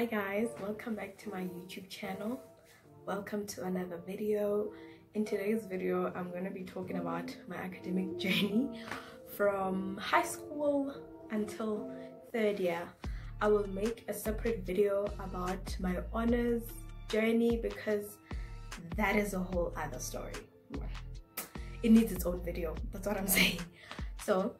Hi guys, welcome back to my YouTube channel. Welcome to another video. In today's video, I'm going to be talking about my academic journey from high school until third year. I will make a separate video about my honors journey because that is a whole other story. It needs its own video, that's what I'm saying. So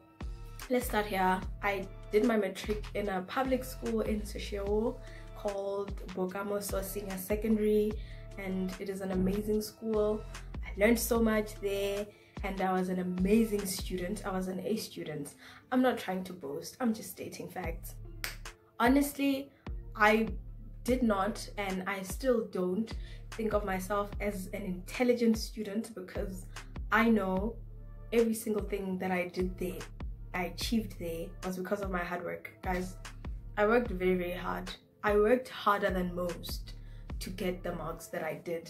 let's start here. I did my matric in a public school in Soshanguve called Bogamoso Senior Secondary, and it is an amazing school. I learned so much there and I was an amazing student. I was an A student. I'm not trying to boast, I'm just stating facts. Honestly, I did not and I still don't think of myself as an intelligent student because I know every single thing that I did there, I achieved there, was because of my hard work. Guys, I worked very, very hard. I worked harder than most to get the marks that I did,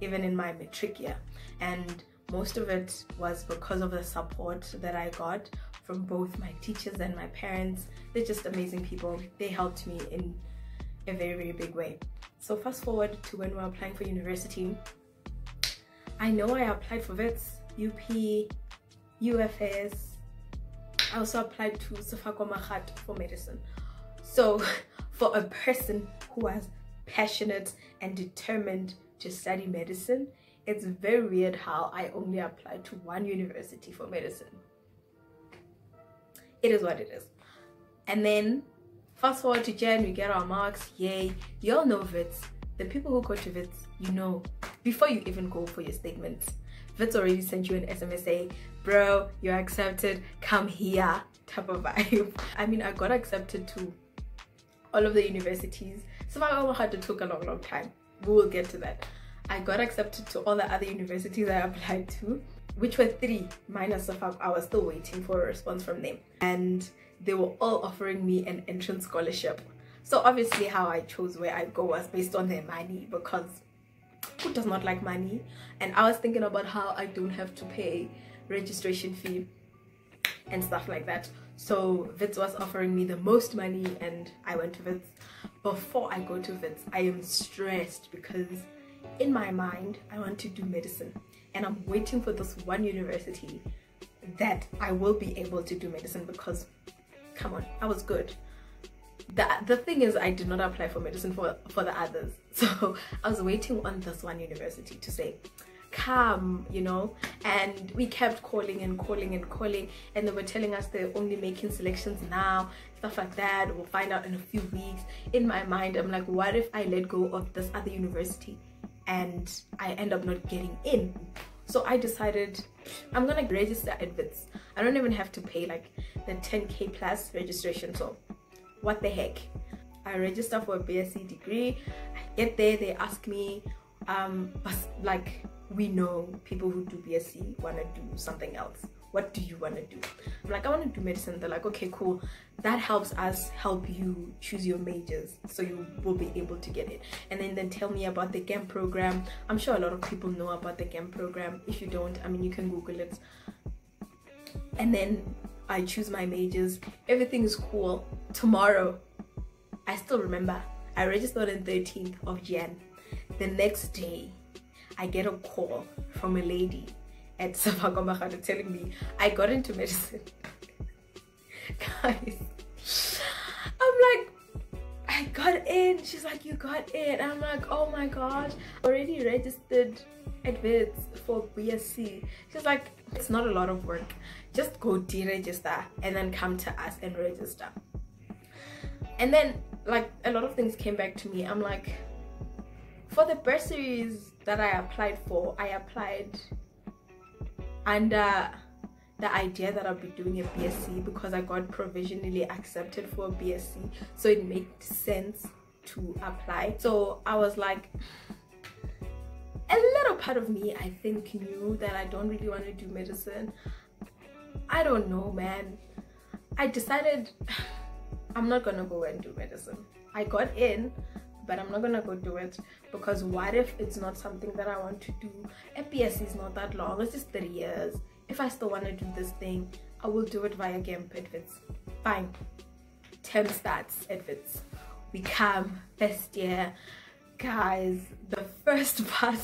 even in my matric year. And most of it was because of the support that I got from both my teachers and my parents. They're just amazing people. They helped me in a very, very big way. So fast forward to when we're applying for university. I know I applied for VETS, UP, UFS. I also applied to Sefako Makgatho for medicine. So for a person who was passionate and determined to study medicine, it's very weird how I only applied to one university for medicine. It is what it is. And then fast forward to Jan, we get our marks, yay. You all know VITS. The people who go to VITS, you know, before you even go for your statements, VITS already sent you an SMS saying, bro, you're accepted, come here, type of vibe. I mean, I got accepted to all of the universities. Sefako Makgatho took a long, long time. We will get to that. I got accepted to all the other universities I applied to, which were three, minus Sefako. I was still waiting for a response from them. And they were all offering me an entrance scholarship. So obviously how I chose where I go was based on their money, because who does not like money? And I was thinking about how I don't have to pay registration fee and stuff like that. So VITS was offering me the most money and I went to VITS. Before I go to VITS, I am stressed because in my mind, I want to do medicine and I'm waiting for this one university that I will be able to do medicine because, come on, I was good. The thing is, I did not apply for medicine for the others. So I was waiting on this one university to say, come, you know, and we kept calling and calling and calling, and they were telling us they're only making selections now, stuff like that. We'll find out in a few weeks. In my mind, I'm like, what if I let go of this other university and I end up not getting in? So I decided I'm gonna register at VITS. I don't even have to pay like the 10k plus registration, so what the heck. I register for a BSc degree. I get there, they ask me, like, we know people who do BSc want to do something else. What do you want to do? I'm like, I want to do medicine. They're like, okay, cool. That helps us help you choose your majors so you will be able to get it. And then they tell me about the GAMP program. I'm sure a lot of people know about the GAMP program. If you don't, I mean, you can Google it. And then I choose my majors. Everything is cool. Tomorrow, I still remember, I registered on the 13th of Jan. The next day, I get a call from a lady at Sefako Makgatho telling me I got into medicine. Guys, I'm like, I got in. She's like, you got in. I'm like, oh my gosh, already registered at VITS for BSc. She's like, it's not a lot of work. Just go deregister and then come to us and register. And then, like, a lot of things came back to me. I'm like, for the bursaries that I applied for, I applied under the idea that I'll be doing a BSc because I got provisionally accepted for a BSc, so it made sense to apply. So I was like, a little part of me, I think, knew that I don't really want to do medicine. I don't know, man. I decided I'm not gonna go and do medicine. I got in, but I'm not gonna go do it because what if it's not something that I want to do? A BSc is not that long, it's just 3 years. If I still want to do this thing, I will do it via GAMP at VITS. Fine. Term starts at VITS. become first year. Guys, the first part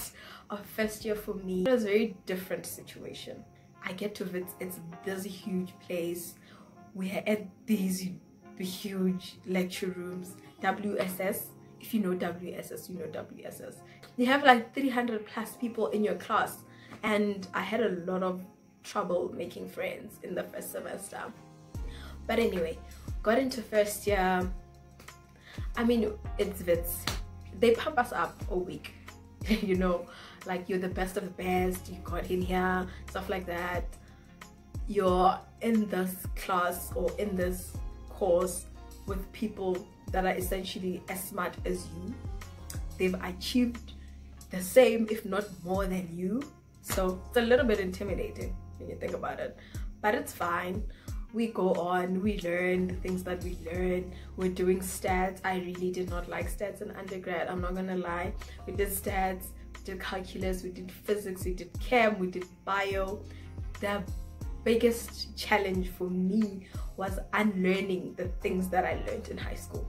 of first year for me, it was a very different situation. I get to visit, it's this huge place. We are at these huge lecture rooms. WSS, if you know WSS, you know WSS. You have like 300 plus people in your class, and I had a lot of trouble making friends in the first semester. But anyway, got into first year. I mean, it's Vits. They pump us up all week, you know, like you're the best of the best, you got in here, stuff like that. You're in this class or in this course with people that are essentially as smart as you. They've achieved the same, if not more than you. So it's a little bit intimidating when you think about it, but it's fine. We go on, we learn the things that we learn. We're doing stats. I really did not like stats in undergrad, I'm not gonna lie. We did stats, we did calculus, we did physics, we did chem, we did bio. The biggest challenge for me was unlearning the things that I learned in high school.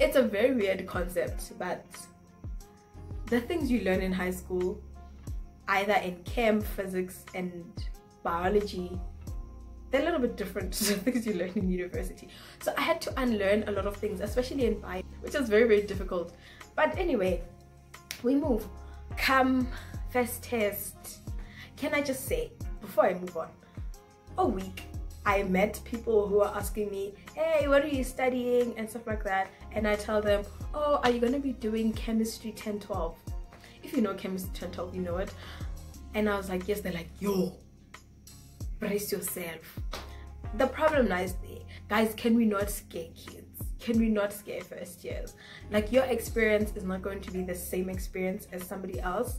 It's a very weird concept, but the things you learn in high school, either in chem, physics, and biology, they're a little bit different to the things you learn in university. So I had to unlearn a lot of things, especially in bio, which is very, very difficult. But anyway, we move. Come first test. Can I just say, before I move on, a week I met people who were asking me, hey, what are you studying and stuff like that, and I tell them, oh, are you going to be doing chemistry 10-12? If you know chemistry 10-12, you know it. And I was like, yes. They're like, yo, brace yourself. The problem lies there, guys. Can we not scare kids? Can we not scare first years? Like, your experience is not going to be the same experience as somebody else.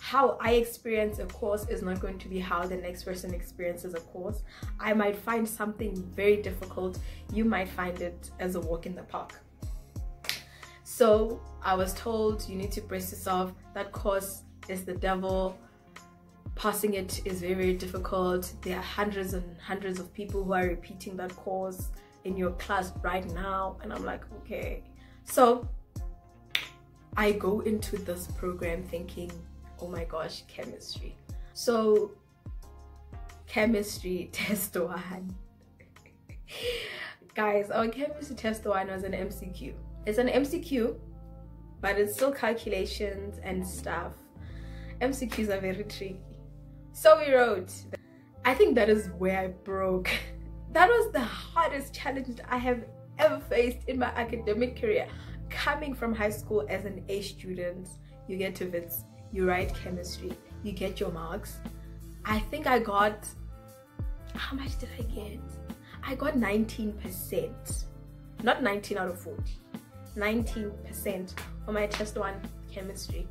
How I experience a course is not going to be how the next person experiences a course. I might find something very difficult, you might find it as a walk in the park. So I was told, you need to brace yourself, that course is the devil, passing it is very, very difficult. There are hundreds and hundreds of people who are repeating that course in your class right now. And I'm like, okay. So I go into this program thinking, oh my gosh, chemistry. So chemistry test one. Guys, our chemistry test one was an MCQ. It's an MCQ, but it's still calculations and stuff. MCQs are very tricky. So we wrote. I think that is where I broke. That was the hardest challenge I have ever faced in my academic career. Coming from high school as an A student, you get to Vits. You write chemistry, you get your marks. I think I got, how much did I get? I got 19%, not 19 out of 40, 19% on my test one chemistry.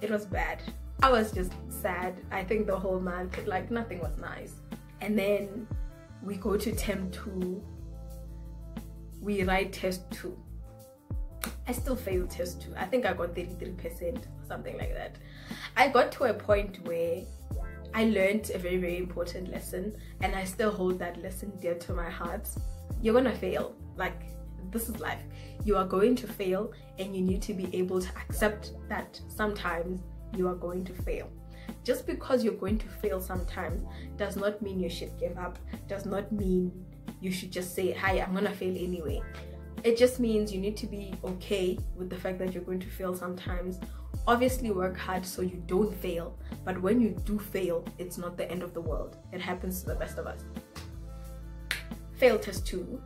It was bad. I was just sad, I think, the whole month. Like, nothing was nice. And then we go to term two, we write test two. I still failed test two. I think I got 33% or something like that. I got to a point where I learned a very, very important lesson, and I still hold that lesson dear to my heart. You're gonna fail. Like, this is life. You are going to fail, and you need to be able to accept that sometimes you are going to fail. Just because you're going to fail sometimes does not mean you should give up, does not mean you should just say, hi, I'm gonna fail anyway. It just means you need to be okay with the fact that you're going to fail sometimes. Obviously work hard so you don't fail, but when you do fail, it's not the end of the world. It happens to the best of us. Fail test two,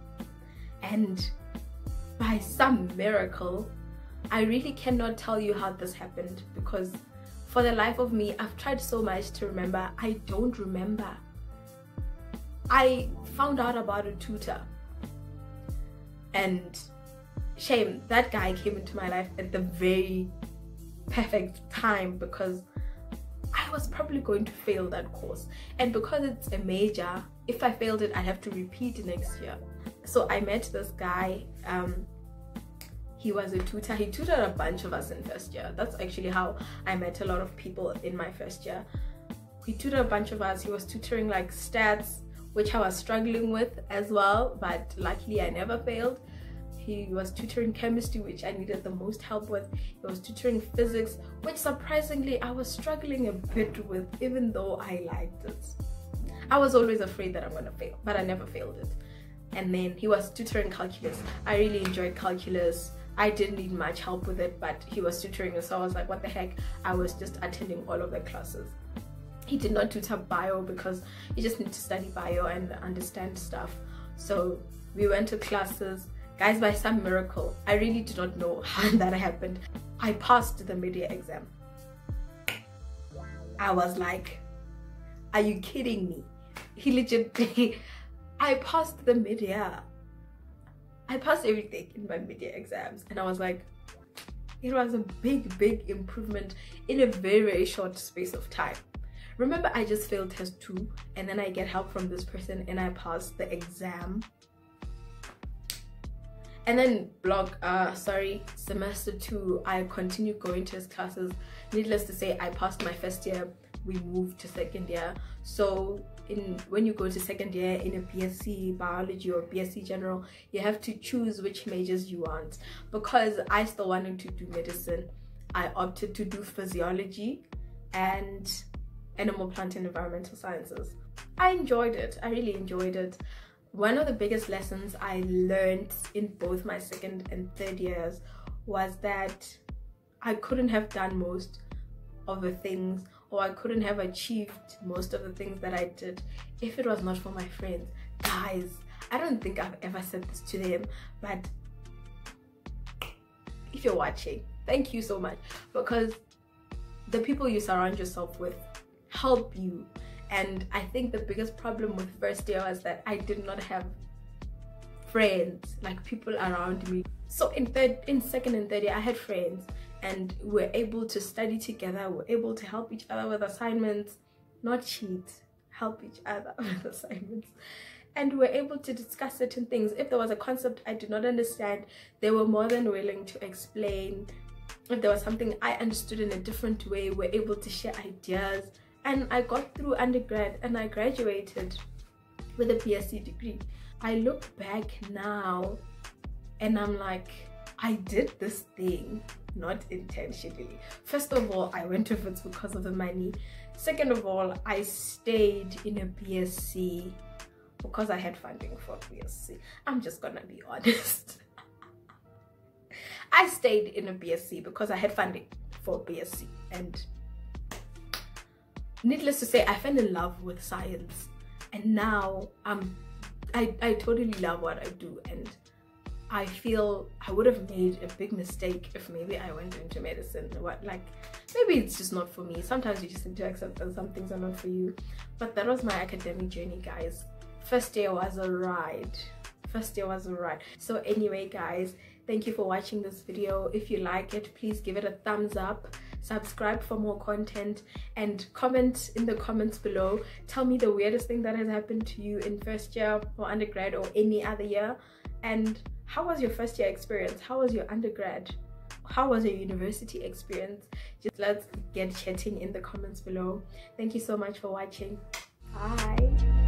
and by some miracle, I really cannot tell you how this happened, because for the life of me, I've tried so much to remember. I don't remember. I found out about a tutor. And shame, that guy came into my life at the very perfect time, because I was probably going to fail that course. And because it's a major, if I failed it, I'd have to repeat next year. So I met this guy. He was a tutor. He tutored a bunch of us in first year. That's actually how I met a lot of people in my first year. He tutored a bunch of us. He was tutoring like stats, which I was struggling with as well, but luckily I never failed. He was tutoring chemistry, which I needed the most help with. He was tutoring physics, which surprisingly I was struggling a bit with, even though I liked it. I was always afraid that I'm gonna fail, but I never failed it. And then he was tutoring calculus. I really enjoyed calculus. I didn't need much help with it, but he was tutoring it, so I was like, what the heck? I was just attending all of the classes. He did not tutor bio because you just need to study bio and understand stuff. So we went to classes. Guys, by some miracle, I really do not know how that happened, I passed the media exam. I was like, are you kidding me? He legitimately, I passed the media. I passed everything in my media exams, and I was like, it was a big improvement in a very short space of time. Remember, I just failed test 2, and then I get help from this person and I passed the exam. And then semester 2, I continued going to his classes. Needless to say, I passed my first year. We moved to second year. So when you go to second year in a BSc biology or BSc general, you have to choose which majors you want. Because I still wanted to do medicine, I opted to do physiology and animal, plant and environmental sciences. I enjoyed it. I really enjoyed it. One of the biggest lessons I learned in both my second and third years was that I couldn't have done most of the things, or I couldn't have achieved most of the things that I did if it was not for my friends. Guys, I don't think I've ever said this to them, but if you're watching, thank you so much, because the people you surround yourself with help you. And I think the biggest problem with first year was that I did not have friends, like people around me. So in second and third year, I had friends and we were able to study together. We were able to help each other with assignments, not cheat, help each other with assignments. And we were able to discuss certain things. If there was a concept I did not understand, they were more than willing to explain. If there was something I understood in a different way, we were able to share ideas. And I got through undergrad and I graduated with a BSc degree. I look back now and I'm like, I did this thing not intentionally. First of all, I went to Wits because of the money. Second of all, I stayed in a BSc because I had funding for BSc. I'm just gonna be honest. I stayed in a BSc because I had funding for BSc, and needless to say, I fell in love with science, and now I totally love what I do, and I feel I would have made a big mistake if maybe I went into medicine. Maybe it's just not for me. Sometimes you just need to accept that some things are not for you. But that was my academic journey, guys. First year was a ride. So anyway, guys, thank you for watching this video. If you like it, please give it a thumbs up, subscribe for more content, and comment in the comments below. Tell me the weirdest thing that has happened to you in first year or undergrad or any other year. And how was your first year experience? How was your undergrad? How was your university experience? Just let's get chatting in the comments below. Thank you so much for watching. Bye.